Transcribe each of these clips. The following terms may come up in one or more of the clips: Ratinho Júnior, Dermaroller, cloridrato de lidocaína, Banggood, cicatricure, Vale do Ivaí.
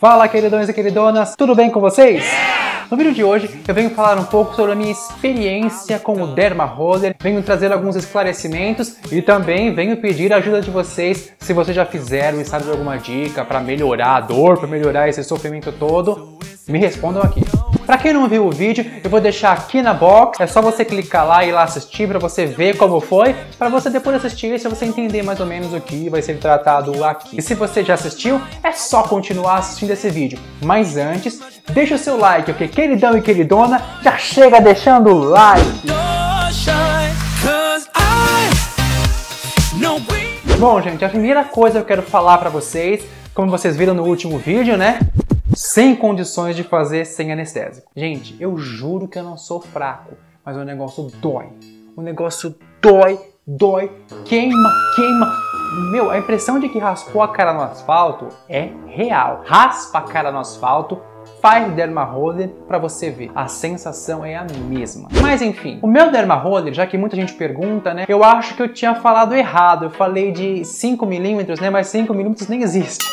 Fala, queridões e queridonas, tudo bem com vocês? No vídeo de hoje eu venho falar um pouco sobre a minha experiência com o Dermaroller, venho trazer alguns esclarecimentos e também venho pedir a ajuda de vocês se vocês já fizeram e sabem de alguma dica para melhorar a dor, para melhorar esse sofrimento todo, me respondam aqui. Pra quem não viu o vídeo, eu vou deixar aqui na box, é só você clicar lá e ir lá assistir pra você ver como foi, pra você depois assistir, se você entender mais ou menos o que vai ser tratado aqui. E se você já assistiu, é só continuar assistindo esse vídeo. Mas antes, deixa o seu like, ok? Queridão e queridona, já chega deixando o like! Bom, gente, a primeira coisa que eu quero falar pra vocês, como vocês viram no último vídeo, né? Sem condições de fazer sem anestésico. Gente, eu juro que eu não sou fraco, mas o negócio dói. O negócio dói, queima. Meu, a impressão de que raspou a cara no asfalto é real. Raspa a cara no asfalto, faz Dermaroller pra você ver. A sensação é a mesma. Mas enfim, o meu Dermaroller, já que muita gente pergunta, né? Eu acho que eu tinha falado errado. Eu falei de 5 mm, né? Mas 5 mm nem existe.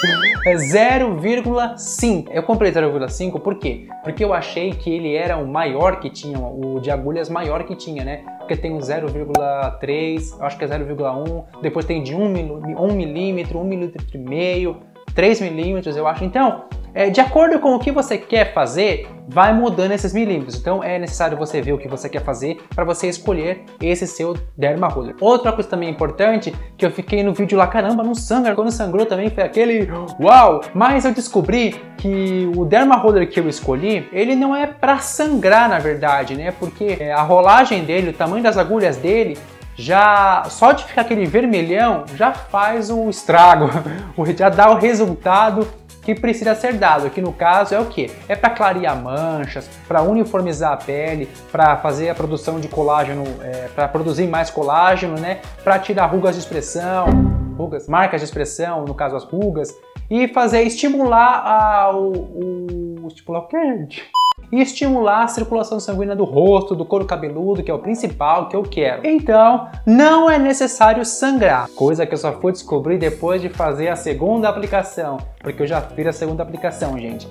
É 0,5. Eu comprei 0,5, por quê? Porque eu achei que ele era o maior que tinha, o de agulhas maior que tinha, né? Porque tem o 0,3, acho que é 0,1, depois tem de 1 milímetro, 1,5 milímetro, 3 mm, eu acho. Então, de acordo com o que você quer fazer, vai mudando esses milímetros. Então, é necessário você ver o que você quer fazer para você escolher esse seu Dermaroller. Outra coisa também importante, que eu fiquei no vídeo lá, caramba, não sangra. Quando sangrou também foi aquele uau! Mas eu descobri que o Dermaroller que eu escolhi, ele não é para sangrar, na verdade, né? Porque a rolagem dele, o tamanho das agulhas dele, já só de ficar aquele vermelhão, já faz o estrago, já dá o resultado que precisa ser dado, que no caso é o que? É para clarear manchas, para uniformizar a pele, para fazer a produção de colágeno, para produzir mais colágeno, né? Para tirar rugas de expressão, marcas de expressão, no caso as rugas, e fazer estimular a circulação sanguínea do rosto, do couro cabeludo, que é o principal que eu quero. Então, não é necessário sangrar, coisa que eu só fui descobrir depois de fazer a segunda aplicação, porque eu já fiz a segunda aplicação, gente.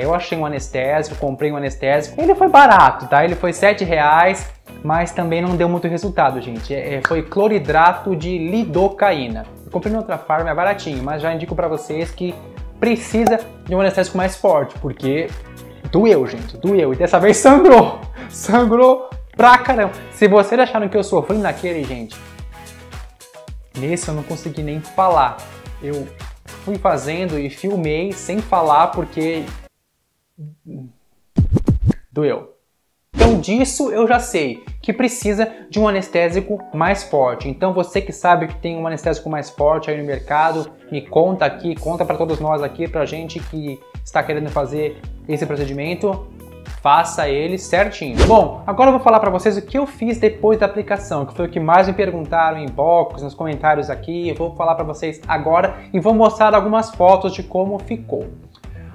Eu achei um anestésico, comprei um anestésico, ele foi barato, tá? Ele foi R$7, mas também não deu muito resultado, gente. Foi cloridrato de lidocaína. Eu comprei na outra farm, é baratinho, mas já indico pra vocês que precisa de um anestésico mais forte, porque doeu, gente, doeu. E dessa vez sangrou. Sangrou pra caramba. Se vocês acharam que eu sofri naquele, gente, nesse eu não consegui nem falar. Eu fui fazendo e filmei sem falar porque doeu. Então disso eu já sei que precisa de um anestésico mais forte. Então você que sabe que tem um anestésico mais forte aí no mercado, me conta aqui, conta pra todos nós aqui, pra gente que está querendo fazer esse procedimento, faça ele certinho. Bom, agora eu vou falar pra vocês o que eu fiz depois da aplicação, que foi o que mais me perguntaram em inbox, nos comentários aqui. Eu vou falar pra vocês agora e vou mostrar algumas fotos de como ficou.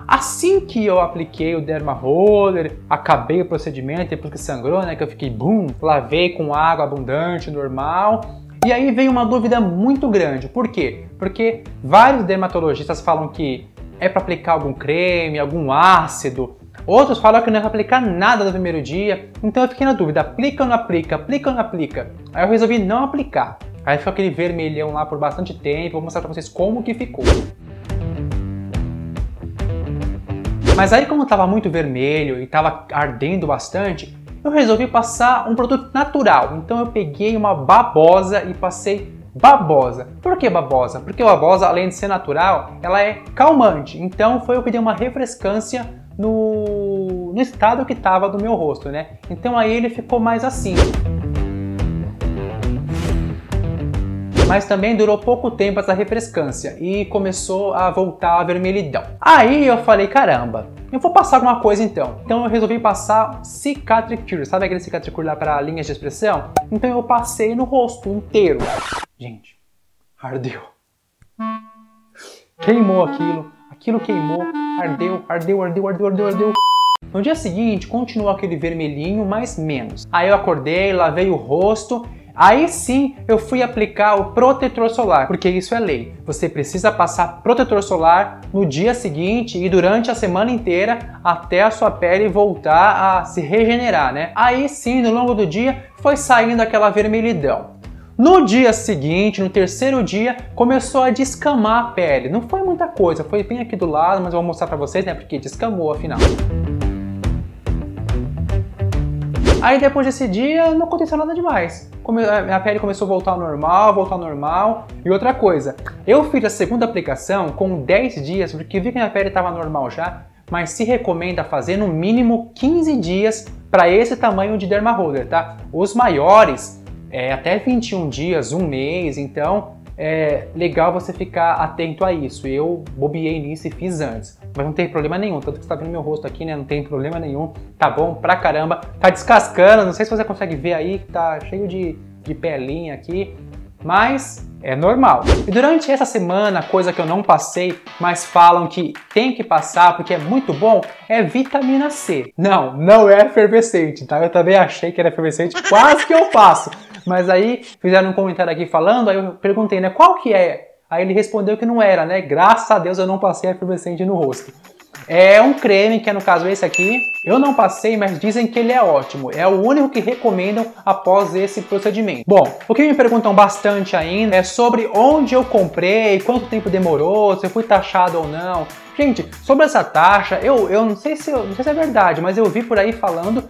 Assim que eu apliquei o Dermaroller, acabei o procedimento, depois que sangrou, né, que eu fiquei boom, lavei com água abundante, normal. E aí veio uma dúvida muito grande. Por quê? Porque vários dermatologistas falam que é para aplicar algum creme, algum ácido. Outros falam que não é para aplicar nada no primeiro dia. Então eu fiquei na dúvida, aplica ou não aplica, aplica ou não aplica. Aí eu resolvi não aplicar. Aí ficou aquele vermelhão lá por bastante tempo. Vou mostrar para vocês como que ficou. Mas aí, como estava muito vermelho e estava ardendo bastante, eu resolvi passar um produto natural. Então eu peguei uma babosa e passei babosa. Por que babosa? Porque a babosa, além de ser natural, ela é calmante. Então foi o que deu uma refrescância no estado que estava do meu rosto, né? Então aí ele ficou mais assim. Mas também durou pouco tempo essa refrescância e começou a voltar a vermelhidão. Aí eu falei, caramba, eu vou passar alguma coisa então. Então eu resolvi passar cicatricure, sabe aquele cicatricure lá para linhas de expressão? Então eu passei no rosto inteiro. Gente, ardeu. Queimou aquilo queimou, ardeu. No dia seguinte, continuou aquele vermelhinho, mas menos. Aí eu acordei, lavei o rosto Aí sim eu fui aplicar o protetor solar, porque isso é lei. Você precisa passar protetor solar no dia seguinte e durante a semana inteira até a sua pele voltar a se regenerar, né? Aí sim, no longo do dia, foi saindo aquela vermelhidão. No dia seguinte, no terceiro dia, começou a descamar a pele. Não foi muita coisa, foi bem aqui do lado, mas eu vou mostrar pra vocês, né, porque descamou afinal. Aí depois desse dia, não aconteceu nada demais. A pele começou a voltar ao normal. E outra coisa, eu fiz a segunda aplicação com 10 dias, porque vi que minha pele estava normal já, mas se recomenda fazer no mínimo 15 dias para esse tamanho de dermaroller, tá? Os maiores... até 21 dias, um mês, então é legal você ficar atento a isso. Eu bobiei nisso e fiz antes, mas não tem problema nenhum, tanto que você tá vendo meu rosto aqui, né, não tem problema nenhum, tá bom pra caramba. Tá descascando, não sei se você consegue ver aí, que tá cheio de pelinha aqui, mas é normal. E durante essa semana, coisa que eu não passei, mas falam que tem que passar porque é muito bom, é vitamina C. Não, não é efervescente, tá? Eu também achei que era efervescente, quase que eu passo. Mas aí fizeram um comentário aqui falando, aí eu perguntei, né, qual que é? Aí ele respondeu que não era, né? Graças a Deus eu não passei efervescente no rosto. É um creme, que é no caso esse aqui. Eu não passei, mas dizem que ele é ótimo. É o único que recomendam após esse procedimento. Bom, o que me perguntam bastante ainda é sobre onde eu comprei, quanto tempo demorou, se eu fui taxado ou não. Gente, sobre essa taxa, eu não sei se é verdade, mas eu vi por aí falando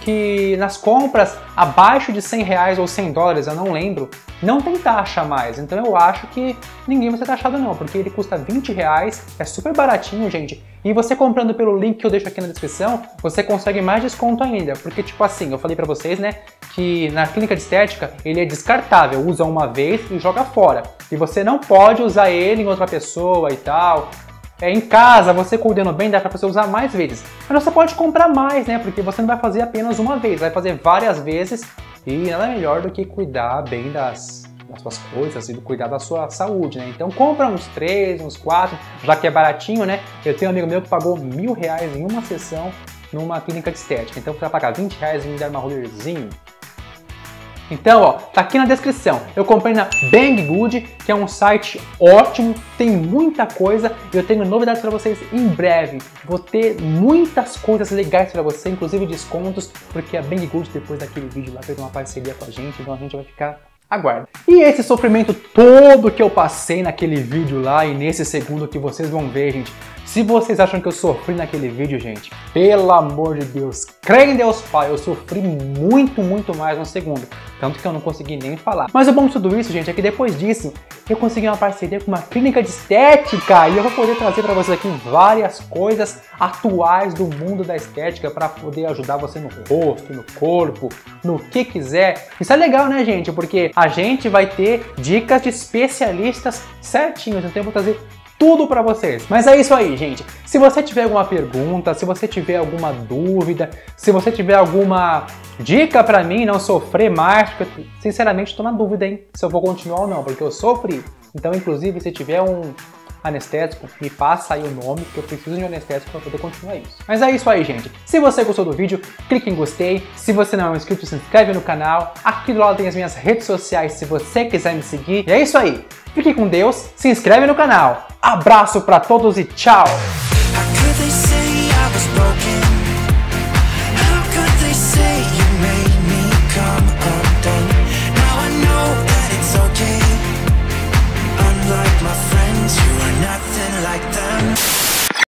que nas compras abaixo de R$100 ou $100, eu não lembro, não tem taxa mais. Então eu acho que ninguém vai ser taxado não, porque ele custa R$20, é super baratinho, gente. E você comprando pelo link que eu deixo aqui na descrição, você consegue mais desconto ainda. Porque tipo assim, eu falei pra vocês, né, que na clínica de estética ele é descartável, usa uma vez e joga fora. E você não pode usar ele em outra pessoa e tal. Em casa, você cuidando bem, dá pra você usar mais vezes. Mas você pode comprar mais, né? Porque você não vai fazer apenas uma vez, vai fazer várias vezes. E nada melhor do que cuidar bem das suas coisas e cuidar da sua saúde, né? Então compra uns 3, uns 4, já que é baratinho, né? Eu tenho um amigo meu que pagou R$1.000 em uma sessão numa clínica de estética. Então você vai pagar R$20 em um dermarollerzinho. Então, ó, tá aqui na descrição. Eu comprei na Banggood, que é um site ótimo, tem muita coisa e eu tenho novidades para vocês em breve. Vou ter muitas coisas legais para você, inclusive descontos, porque a Banggood, depois daquele vídeo lá, fez uma parceria com a gente, então a gente vai ficar... Aguarda. E esse sofrimento todo que eu passei naquele vídeo lá e nesse segundo que vocês vão ver, gente, se vocês acham que eu sofri naquele vídeo, gente, pelo amor de Deus, creio em Deus Pai, eu sofri muito, muito mais no segundo, tanto que eu não consegui nem falar. Mas o bom de tudo isso, gente, é que depois disso eu consegui uma parceria com uma clínica de estética e eu vou poder trazer para vocês aqui várias coisas atuais do mundo da estética para poder ajudar você no rosto, no corpo, no que quiser. Isso é legal, né, gente? Porque a gente vai ter dicas de especialistas certinhos, então eu vou trazer tudo pra vocês. Mas é isso aí, gente. Se você tiver alguma pergunta, se você tiver alguma dúvida, se você tiver alguma dica pra mim não sofrer mais, porque sinceramente tô na dúvida, hein, se eu vou continuar ou não, porque eu sofri. Então, inclusive, se tiver um anestésico, me passa aí o nome, porque eu preciso de um anestésico para poder continuar isso. Mas é isso aí, gente. Se você gostou do vídeo, clique em gostei. Se você não é inscrito, se inscreve no canal. Aqui do lado tem as minhas redes sociais, se você quiser me seguir. E é isso aí. Fique com Deus, se inscreve no canal. Abraço para todos e tchau!